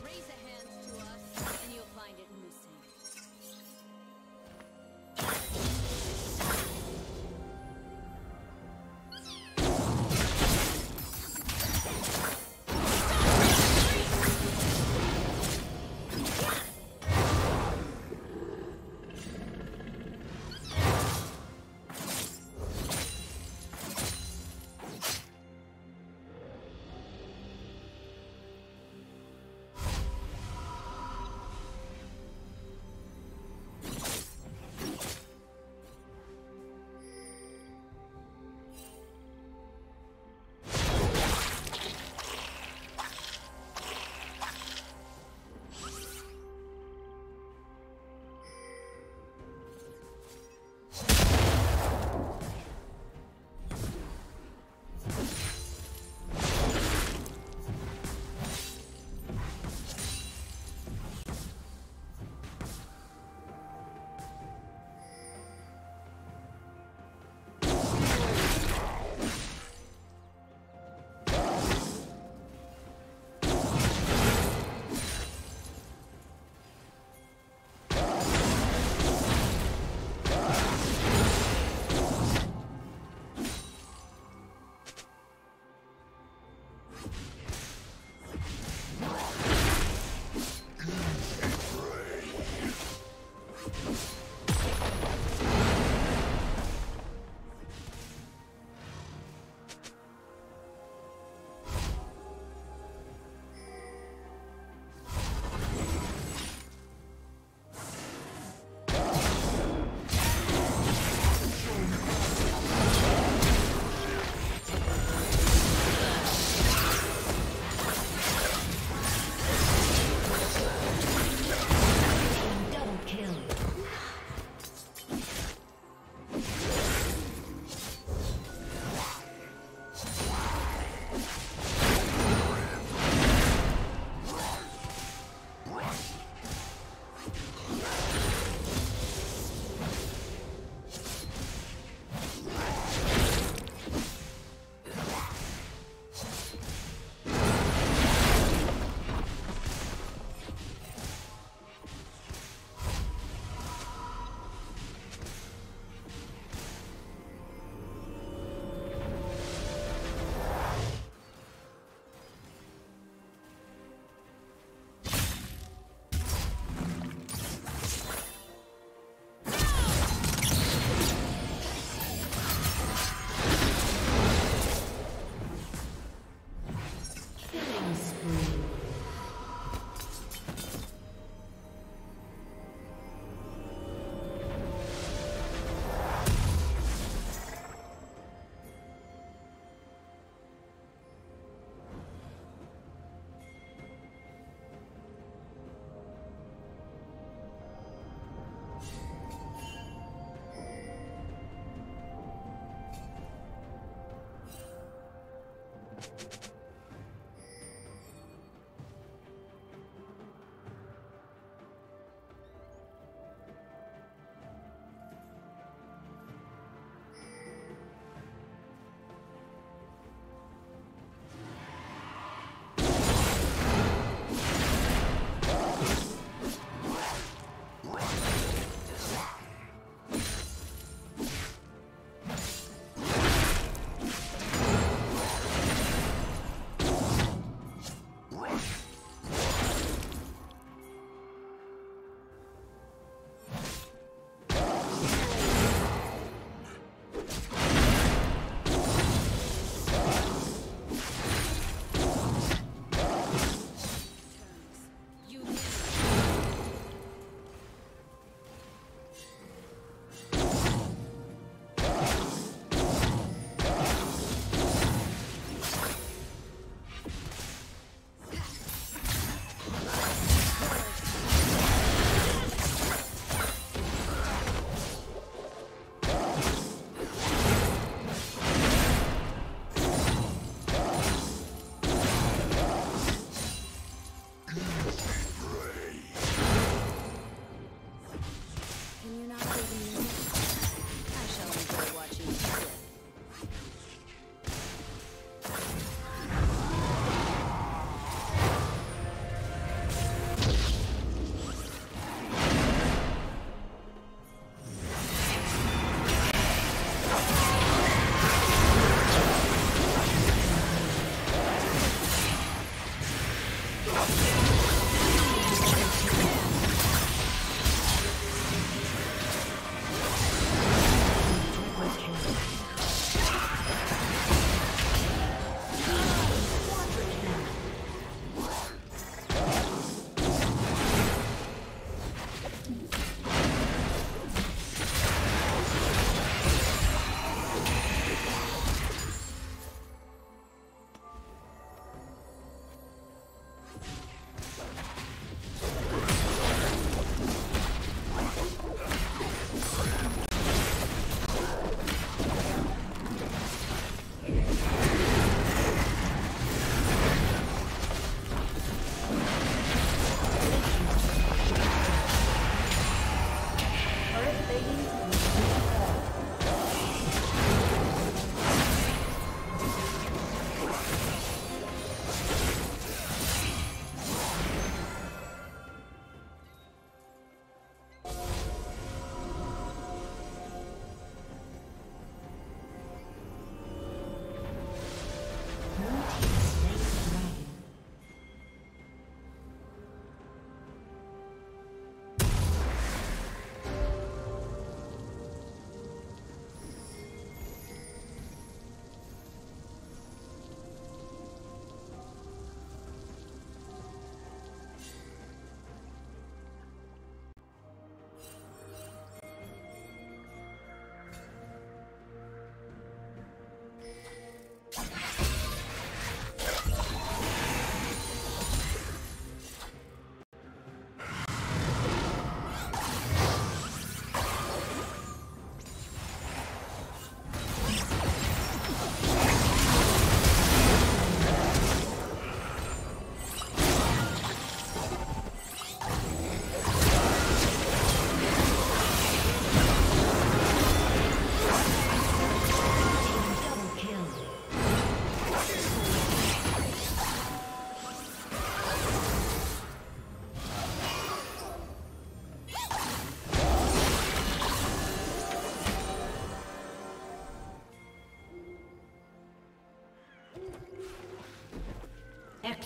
Raise a hand to us, and you'll find it in the sand.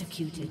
Executed.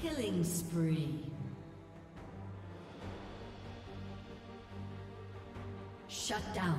Killing spree. Shut down.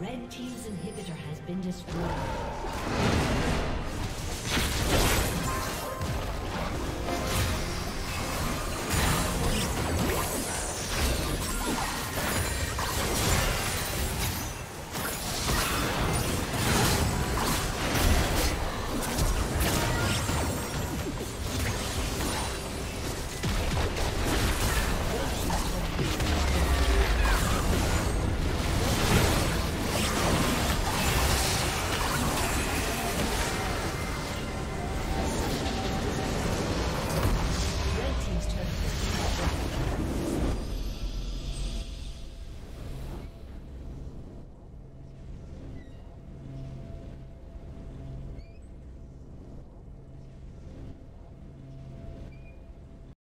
Red Team's inhibitor has been destroyed.